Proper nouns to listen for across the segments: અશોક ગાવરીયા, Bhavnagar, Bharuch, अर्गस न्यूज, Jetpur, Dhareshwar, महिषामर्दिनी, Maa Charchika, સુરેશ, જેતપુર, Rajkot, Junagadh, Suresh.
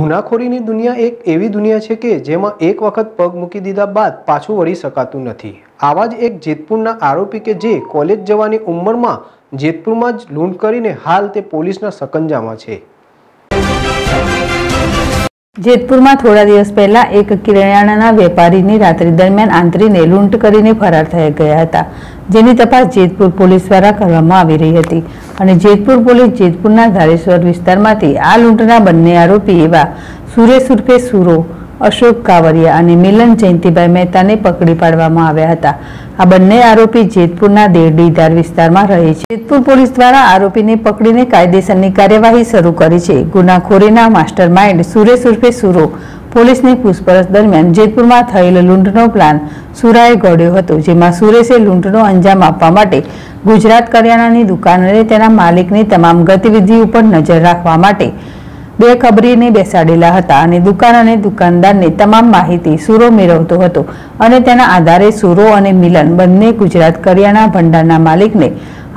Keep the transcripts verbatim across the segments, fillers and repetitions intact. ગુનાખોરીની દુનિયા એક એવી દુનિયા છે કે જેમાં એક વખત પગ મૂકી દીધા બાદ પાછું વળી શકાતું નથી। આવા જ એક જેતપુરના આરોપી કે જે કોલેજ જવાની ઉંમરમાં જેતપુરમાં જ લૂંટ કરીને હાલ તે પોલીસના સકંજામાં છે। જેતપુર में थोड़ा दिवस पहला एक किरायाना वेपारी ने रात्रि दरमियान आंतरी ने लूंट करीने फरार थई गया था, जेनी तपास जेतपुर पुलिस द्वारा करवामां आवी रही थी। और जेतपुर पुलिस जेतपुरना धारेश्वर विस्तार में आ लूंटना बंने आरोपी एवा सुरेश उर्फे सुरो, अशोक गावरिया और मिलन जेन्तीभाई महेता ने पकड़ी पाडवामां आव्या हता। आ बंने आरोपी जेतपुरना देरडीधार विस्तार में रहे। जेतपुर पुलिस द्वारा आरोपी ने पकड़ीने कायदेसरनी कार्यवाही शरू करी छे। गुनाखोरीना मास्टरमाइंड सुरेश उर्फे सुरो पुलिस ने पूछपरछ दरमियान जेतपुर में थयेल लूंटनो प्लान सुराए घड्यो हतो, जेमां सुरेशे लूंटनो अंजाम आपवा माटे गुजरात करियाणानी दुकान अने तेना मालिकनी तमाम गतिविधि पर नजर राखवा माटे बेखबरीने बेसाडेला हता अने दुकान अने दुकानदारने तमाम माहिती सुरो मेळवतो हतो अने तेना आधारे सुरो अने मिलन बंने गुजरात करियाणा भंडारना मालिकने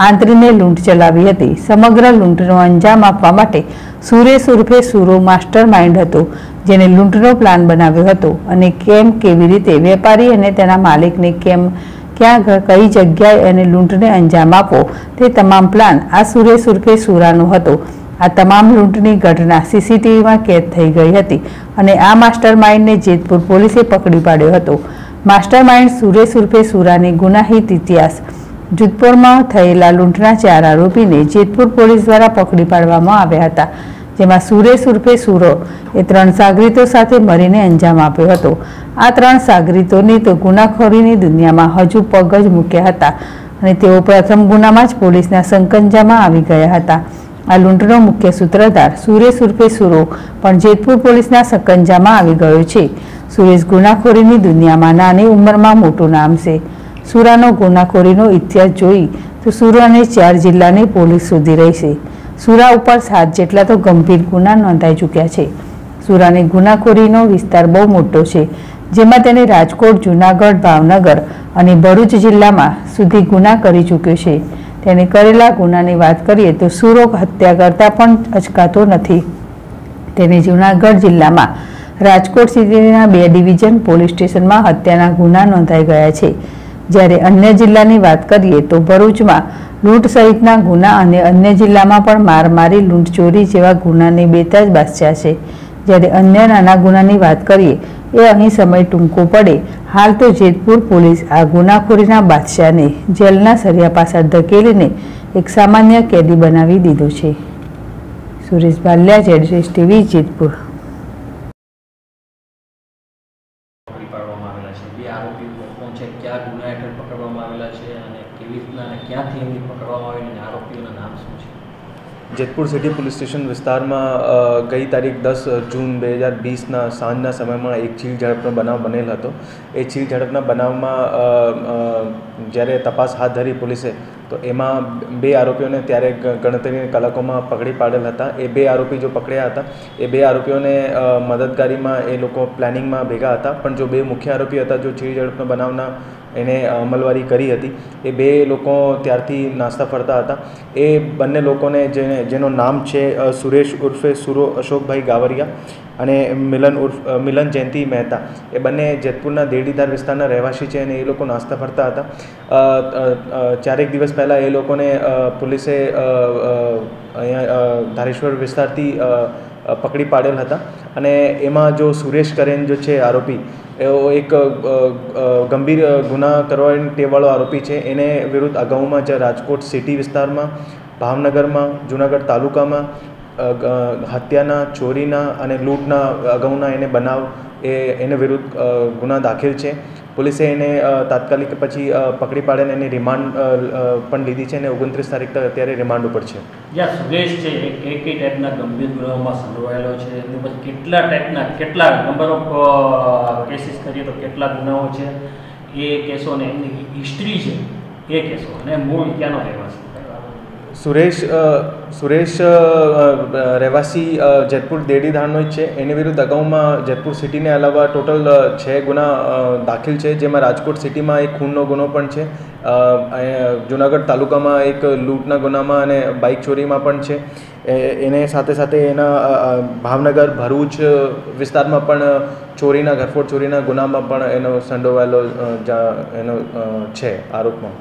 आंतरीने लूंट चलावी हती। समग्र लूंटनो अंजाम आपवा माटे सुरेश उर्फे सुरो मास्टरमाइंड हतो, जेने लूंटनो प्लान बनाव्यो हतो अने केम केवी रीते वेपारी अने तेना मालिकने केम क्या कई जग्याए अने लूंटने अंजाम आपो ते तमाम प्लान आ सुरेश उर्फे सुरानो हतो। आ तमाम लूंटनी घटना सीसीटीवी में कैद थई गई हती अने आ मास्टरमाइंड ने जेतपुर पुलिसे पकड़ी पाड्यो हतो। मास्टरमाइंड सुरेश उर्फे सुरानी गुनाहित इतिहास जोधपुर में थयेला लूंटना चार आरोपी ने जेतपुर पुलिस द्वारा पकड़ी पाडवामां आव्या हता, जेमां सुरेश उर्फे सुरो ए त्रण सागरीतो साथे मरीने अंजाम आप्यो हतो। आ त्रण सागरीतोने तो गुनाखोरीनी दुनियामां हजू पग ज मूक्या हता अने तेओ प्रथम गुनामां ज पोलीसना संकंजामां आवी गया हता। आ लूंटनो मुख्य सूत्रधार सुरेश उर्फे सुरो पण जेतपुर पोलीसना सकंजामां आवी गयो छे। सुरेश गुनाखोरीनी दुनियामां नानी उंमरमां मोटो नाम छे। सुरानो गुनाखोरीनो इतिहास जोई तो सुराने चार जिल्लानी पोलीस शोधी रही छे। सुरा उपर सात जेटला तो गंभीर गुना नोंधाई चूक्या छे। सुराने गुनाखोरीनो विस्तार बहु मोटो छे, जेमां तेणे राजकोट, जुनागढ़, भावनगर अने भरूच जिल्लामां सुधी गुना करी चूक्यो छे। तेने करेला गुनानी बात करिए तो सुरो हत्या करता पण अचकातो नथी। तेने जूनागढ़ जिल्ला में राजकोट सीटीना बे डिविजन पोलीस स्टेशन में हत्याना गुना नोंधाई गया छे। ज्यारे अन्य जिल्लानी बात करिए तो भरूच में लूंट सहितना गुना अने अन्य जिल्ला में पण मारमारी, लूंट चोरी जेवा गुनानी बेताज बादशाह छे। ज्यारे अन्य नाना गुनानी बात करिए ए अहीं समय टूंको पड़े। हाल तो जेतपुर पुलिस आ गुनाखोरीना बादशाह ने जेलना सरिया पासा धकेलीने एक सामान्य कैदी बनावी दीधो छे। Suresh Balya, JDS TV, Jetpur. Jetpur city police station विस्तार में गई तारीख दस जून दो हज़ार बीस ना सांजना समय में एक छील झड़पनो बनाव बनेल हतो। ए छील झड़पना बनाव में ज्यारे तपास हाथ धरी पुलिसे तो एमा बे आरोपीओ ने त्यारे गणतरीनी कलाको में पकड़ी पाडेल हता। ए बे आरोपी जो पकड़ाया हता ए बे आरोपीओ ने मददगारी में ए लोको प्लेनिंग में भेगा हता, पण जो बे मुख्य आरोपी हता जो छील झड़पनो बनावना एने अमलवारी करी हती ए बे लोको त्यारथी नास्ता फरता हता। ए बंने लोकोने जे जेनो नाम छे सुरेश उर्फे सुरो अशोक भाई गावरिया अने मिलन उर्फ मिलन जेन्ती महेता। ए बंने जेतपुरना देरडीधार विस्तारना रहेवासी छे अने ए लोको नास्ता फरता हता। चारेक दिवस पहला ए लोकोने पुलिसे धारेश्वर विस्तारथी पकड़ी पाडेल हता अने एमां जो सुरेश करेन जो छे आरोपी एवो एक गंभीर गुना करवानी टेवाळो आरोपी छे। एने विरुद्ध अगाऊमा ज राजकोट सिटी विस्तार में, भावनगर में, जूनागढ़ तालुका में हत्याना, चोरीना अने लूंटना अगाऊना एने बनाव ए एने विरुद्ध गुना दाखिल छे। पुलिसे एने तात्कालिक पछी पकड़ी पाड़े ने रिमांड पण लीधी छे ने ओगणत्रीस तारीख तक अत्यारे रिमांड पर छे। या सुदेश छे कई कई टाइपना गंभीर गुनाओमां संडोवायेलो छे ने बस केटला टाइपना केटला नंबर ऑफ केसेस करीए तो केटला गुनाओ छे ए केसोने हिस्ट्री छे ए केसो अने मूळ क्यानो रहेवासी સુરેશ સુરેશ રહેવાસી જેતપુર દેડીધાણનો જ છે. એની વિરુદ્ધ અગાઉમાં જેતપુર સિટીને અલાવા ટોટલ છ ગુના દાખલ છે, જેમાં રાજકોટ સિટીમાં એક ખૂનનો ગુનો પણ છે, જુનાગઢ તાલુકામાં એક લૂંટના ગુનામાં અને બાઇક ચોરીમાં પણ છે. એને સાથે સાથે એના ભાવનગર ભરૂચ વિસ્તારમાં પણ ચોરીના ઘરફોડ ચોરીના ગુનામાં પણ એનો સંડોવાયેલો એનો છે આરોપમાં.